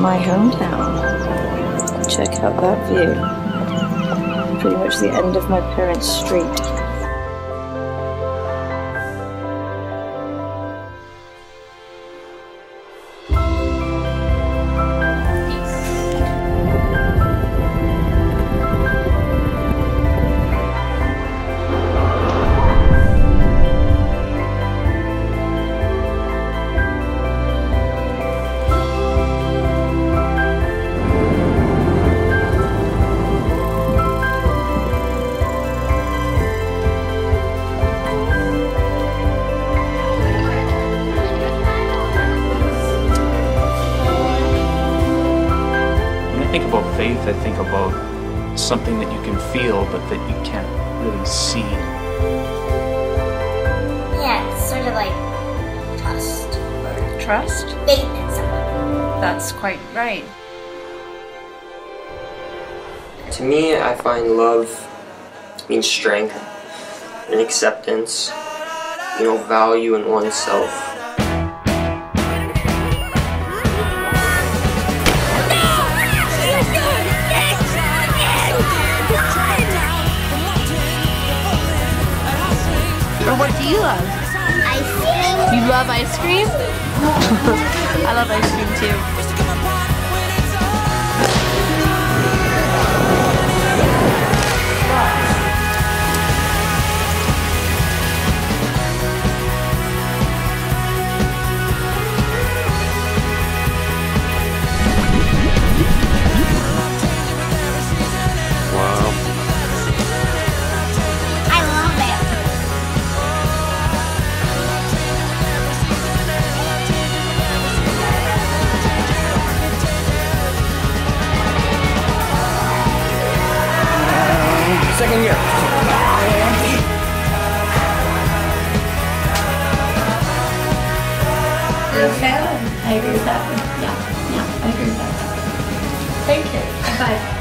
my hometown. Check out that view. Pretty much the end of my parents' street. Think about faith, I think about something that you can feel but that you can't really see. Yeah, it's sort of like trust. Trust? Faith in someone. That's quite right. To me, I find love means strength and acceptance, value in oneself. Or what do you love? Ice cream. You love ice cream? I love ice cream too. Second year. Okay. I agree with that. Yeah, I agree with that. Thank you. Bye.